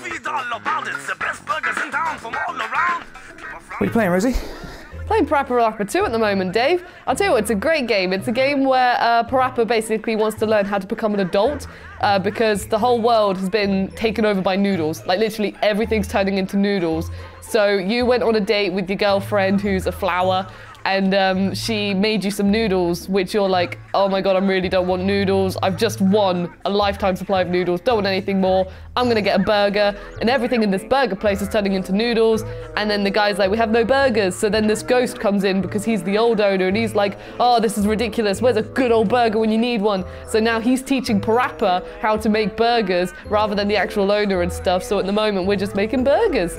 feed all about it. The best burgers in town from all around. What are you playing, Rosie? Playing Parappa Rappa 2 at the moment, Dave. I'll tell you what, it's a great game. It's a game where Parappa basically wants to learn how to become an adult because the whole world has been taken over by noodles. Like, literally, everything's turning into noodles. So you went on a date with your girlfriend who's a flower, and she made you some noodles, which you're like, oh my god, I really don't want noodles. I've just won a lifetime supply of noodles, don't want anything more. I'm gonna get a burger, and everything in this burger place is turning into noodles. And then the guy's like, we have no burgers. So then this ghost comes in because he's the old owner, and he's like, oh, this is ridiculous. Where's a good old burger when you need one? So now he's teaching Parappa how to make burgers rather than the actual owner and stuff. So at the moment, we're just making burgers.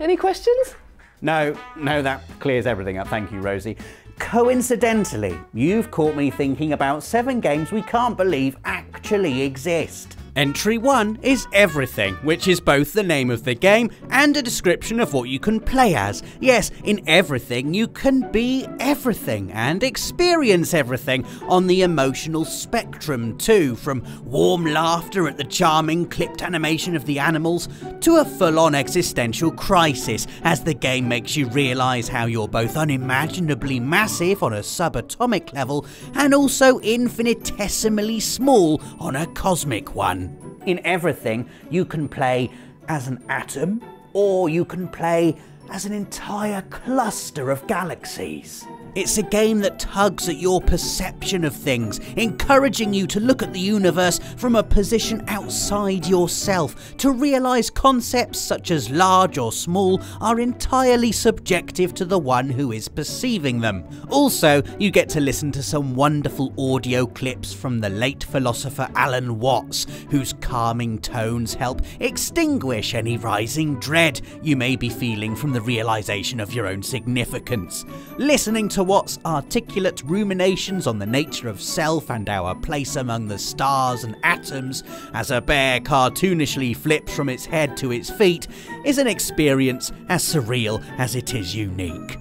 Any questions? No, that clears everything up. Thank you, Rosie. Coincidentally, you've caught me thinking about 7 games we can't believe actually exist. Entry 1 is Everything, which is both the name of the game and a description of what you can play as. Yes, in Everything you can be everything and experience everything on the emotional spectrum too, from warm laughter at the charming clipped animation of the animals to a full-on existential crisis as the game makes you realise how you're both unimaginably massive on a subatomic level and also infinitesimally small on a cosmic one. In Everything, you can play as an atom, or you can play as an entire cluster of galaxies. It's a game that tugs at your perception of things, encouraging you to look at the universe from a position outside yourself, to realise concepts such as large or small are entirely subjective to the one who is perceiving them. Also, you get to listen to some wonderful audio clips from the late philosopher Alan Watts, whose calming tones help extinguish any rising dread you may be feeling from the realisation of your own significance. Listening to Watts' articulate ruminations on the nature of self and our place among the stars and atoms, as a bear cartoonishly flips from its head to its feet, is an experience as surreal as it is unique.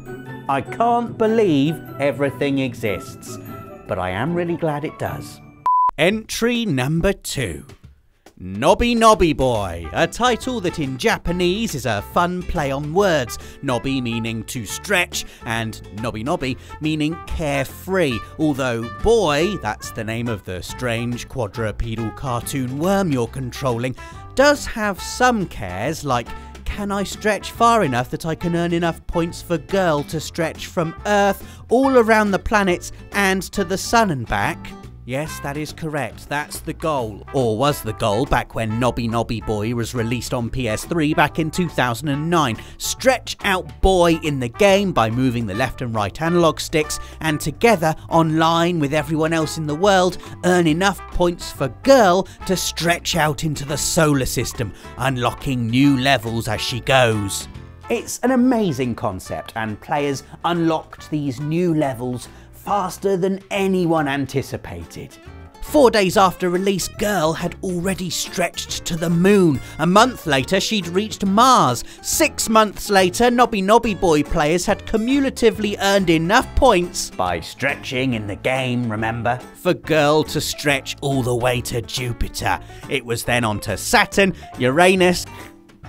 I can't believe Everything exists, but I am really glad it does. Entry number 2. Noby Noby Boy, a title that in Japanese is a fun play on words, nobi meaning to stretch and nobi nobi meaning carefree, although boy, that's the name of the strange quadrupedal cartoon worm you're controlling, does have some cares like, can I stretch far enough that I can earn enough points for girl to stretch from Earth all around the planets and to the sun and back? Yes, that is correct. That's the goal. Or was the goal back when Noby Noby Boy was released on PS3 back in 2009. Stretch out boy in the game by moving the left and right analog sticks, and together, online with everyone else in the world, earn enough points for girl to stretch out into the solar system, unlocking new levels as she goes. It's an amazing concept, and players unlocked these new levels faster than anyone anticipated. 4 days after release, Girl had already stretched to the moon. A month later, she'd reached Mars. 6 months later, Noby Noby Boy players had cumulatively earned enough points by stretching in the game, remember, for Girl to stretch all the way to Jupiter. It was then on to Saturn, Uranus,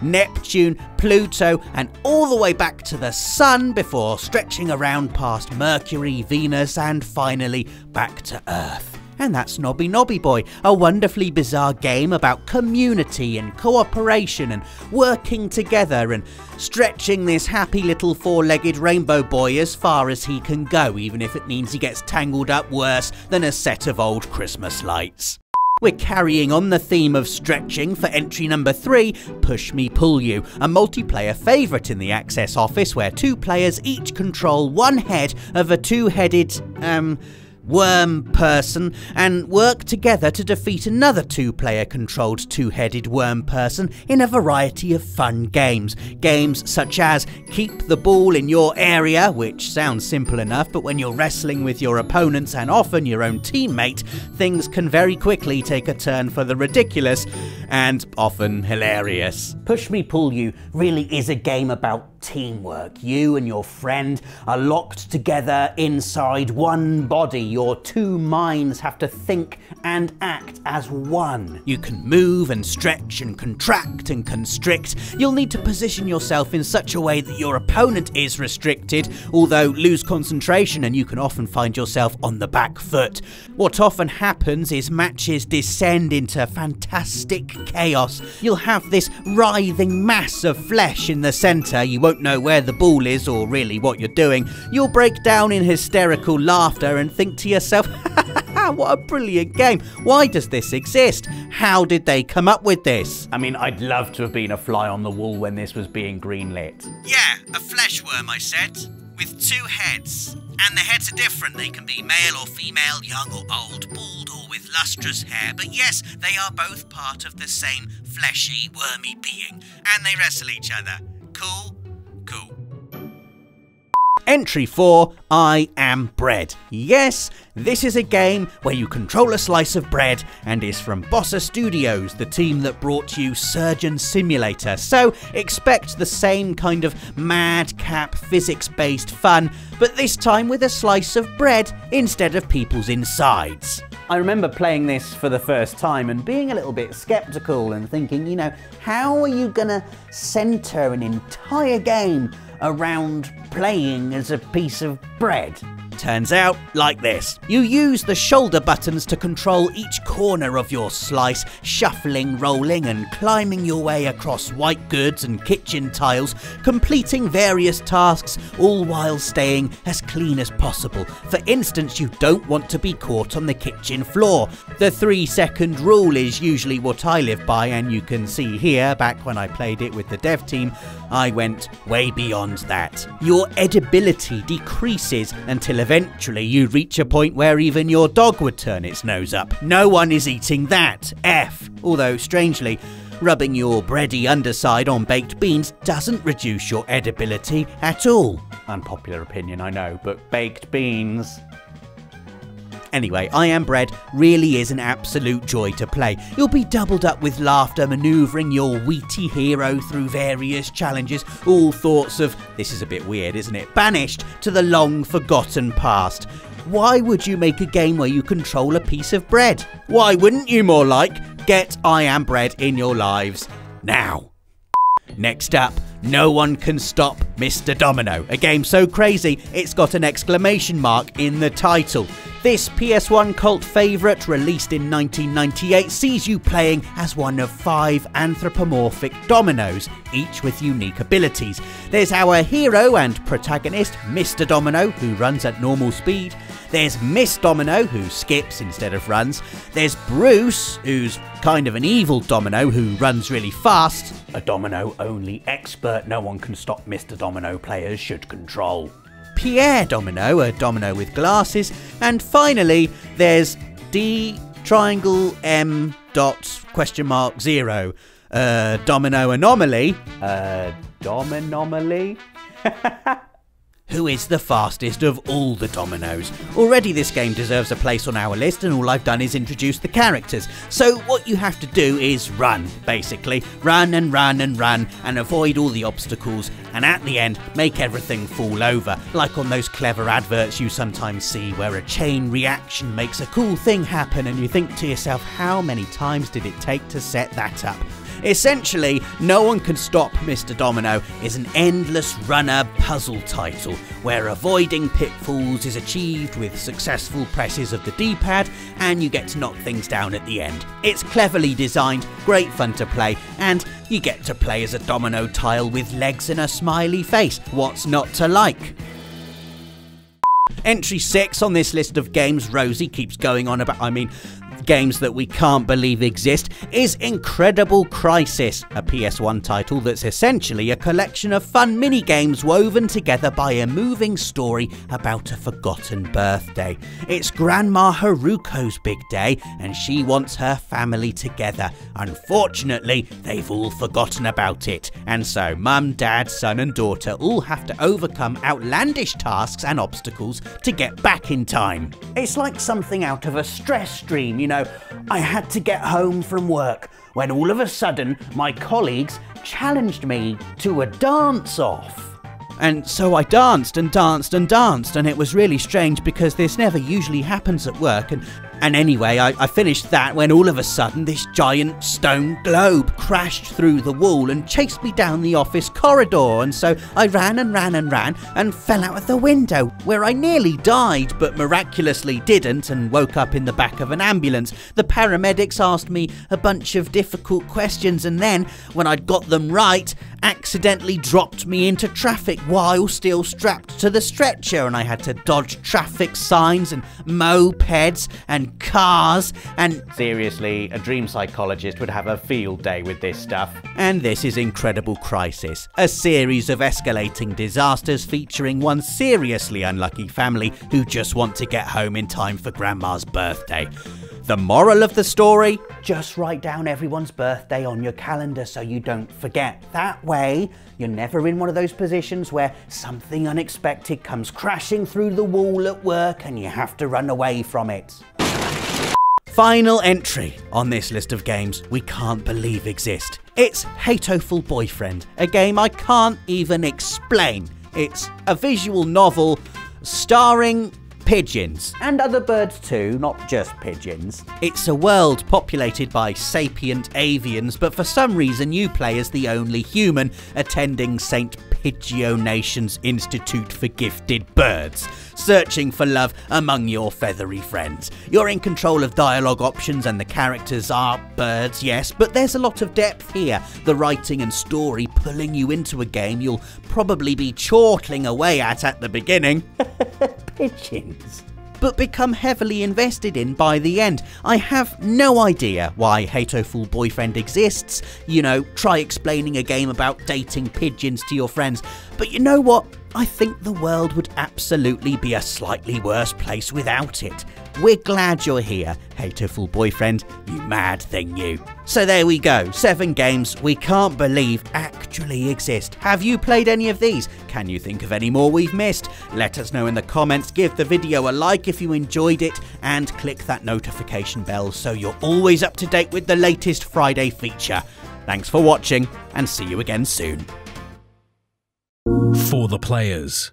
Neptune, Pluto, and all the way back to the Sun before stretching around past Mercury, Venus, and finally back to Earth. And that's Noby Noby Boy, a wonderfully bizarre game about community and cooperation and working together and stretching this happy little four-legged rainbow boy as far as he can go, even if it means he gets tangled up worse than a set of old Christmas lights. We're carrying on the theme of stretching for entry number 3, Push Me Pull You, a multiplayer favourite in the Access office where 2 players each control one head of a two-headed, worm person and work together to defeat another two-player controlled two-headed worm person in a variety of fun games. Games such as Keep the Ball in Your Area, which sounds simple enough, but when you're wrestling with your opponents and often your own teammate, things can very quickly take a turn for the ridiculous. and often hilarious. Push Me Pull You really is a game about teamwork. You and your friend are locked together inside one body. Your two minds have to think and act as one. You can move and stretch and contract and constrict. You'll need to position yourself in such a way that your opponent is restricted, although lose concentration and you can often find yourself on the back foot. What often happens is matches descend into fantastic chaos. You'll have this writhing mass of flesh in the centre. You won't know where the ball is or really what you're doing. You'll break down in hysterical laughter and think to yourself, what a brilliant game. Why does this exist? How did they come up with this? I mean, I'd love to have been a fly on the wall when this was being greenlit. Yeah, a fleshworm, I said, with two heads. And the heads are different. They can be male or female, young or old, bald or with lustrous hair. But yes, they are both part of the same fleshy, wormy being. And they wrestle each other. Cool? Cool. Entry 4, I Am Bread. Yes, this is a game where you control a slice of bread and is from Bossa Studios, the team that brought you Surgeon Simulator. So expect the same kind of madcap physics-based fun, but this time with a slice of bread instead of people's insides. I remember playing this for the first time and being a little bit skeptical and thinking, you know, how are you gonna center an entire game around playing as a piece of bread? Turns out like this. You use the shoulder buttons to control each corner of your slice, shuffling, rolling and climbing your way across white goods and kitchen tiles, completing various tasks, all while staying as clean as possible. For instance, you don't want to be caught on the kitchen floor. The 3-second rule is usually what I live by, and you can see here, back when I played it with the dev team, I went way beyond that. Your edibility decreases until eventually you reach a point where even your dog would turn its nose up. No one is eating that. F. Although, strangely, rubbing your bready underside on baked beans doesn't reduce your edibility at all. Unpopular opinion, I know, but baked beans... Anyway, I Am Bread really is an absolute joy to play. You'll be doubled up with laughter, manoeuvring your wheaty hero through various challenges, all thoughts of, this is a bit weird, isn't it, banished to the long-forgotten past. Why would you make a game where you control a piece of bread? Why wouldn't you, more like? Get I Am Bread in your lives now. Next up, No One Can Stop Mr. Domino, a game so crazy it's got an exclamation mark in the title. This PS1 cult favourite, released in 1998, sees you playing as one of 5 anthropomorphic dominoes, each with unique abilities. There's our hero and protagonist, Mr. Domino, who runs at normal speed. There's Miss Domino, who skips instead of runs. There's Bruce, who's kind of an evil domino who runs really fast. A domino-only expert No One Can Stop Mr. Domino players should control. Pierre Domino, a domino with glasses, and finally there's D⋅M.0, domino anomaly, dominomaly? Who is the fastest of all the dominoes. Already this game deserves a place on our list, and all I've done is introduce the characters. So what you have to do is run, basically. Run and run and run and avoid all the obstacles, and at the end make everything fall over, like on those clever adverts you sometimes see where a chain reaction makes a cool thing happen and you think to yourself, how many times did it take to set that up? Essentially, No One Can Stop Mr. Domino is an endless runner puzzle title where avoiding pitfalls is achieved with successful presses of the D-pad, and you get to knock things down at the end. It's cleverly designed, great fun to play, and you get to play as a domino tile with legs and a smiley face. What's not to like? Entry 6 on this list of games Rosie keeps going on about, games that we can't believe exist, is Incredible Crisis, a PS1 title that's essentially a collection of fun mini-games woven together by a moving story about a forgotten birthday. It's Grandma Haruko's big day and she wants her family together. Unfortunately, they've all forgotten about it, and so mum, dad, son and daughter all have to overcome outlandish tasks and obstacles to get back in time. It's like something out of a stress dream, you Domino, I had to get home from work when all of a sudden my colleagues challenged me to a dance-off. And so I danced and danced and danced, and it was really strange because this never usually happens at work. And anyway, I finished that when all of a sudden this giant stone globe crashed through the wall and chased me down the office corridor, and so I ran and ran and ran and fell out of the window, where I nearly died but miraculously didn't and woke up in the back of an ambulance. The paramedics asked me a bunch of difficult questions and then, when I'd got them right, accidentally dropped me into traffic while still strapped to the stretcher, and I had to dodge traffic signs and mopeds and cars and... Seriously, a dream psychologist would have a field day with this stuff. And this is Incredible Crisis, a series of escalating disasters featuring one seriously unlucky family who just want to get home in time for Grandma's birthday. The moral of the story? Just write down everyone's birthday on your calendar so you don't forget. That way, you're never in one of those positions where something unexpected comes crashing through the wall at work and you have to run away from it. Final entry on this list of games we can't believe exist. It's Hatoful Boyfriend, a game I can't even explain. It's a visual novel starring pigeons. And other birds too, not just pigeons. It's a world populated by sapient avians, but for some reason you play as the only human attending St. Pigeonation's Institute for Gifted Birds, searching for love among your feathery friends. You're in control of dialogue options and the characters are birds, yes, but there's a lot of depth here, the writing and story pulling you into a game you'll probably be chortling away at the beginning. Pigeons. But become heavily invested in by the end. I have no idea why Hatoful Boyfriend exists. You know, try explaining a game about dating pigeons to your friends. But you know what? I think the world would absolutely be a slightly worse place without it. We're glad you're here, Hatoful Boyfriend, you mad thing you. So there we go, 7 games we can't believe actually exist. Have you played any of these? Can you think of any more we've missed? Let us know in the comments, give the video a like if you enjoyed it, and click that notification bell so you're always up to date with the latest Friday feature. Thanks for watching, and see you again soon. For the players.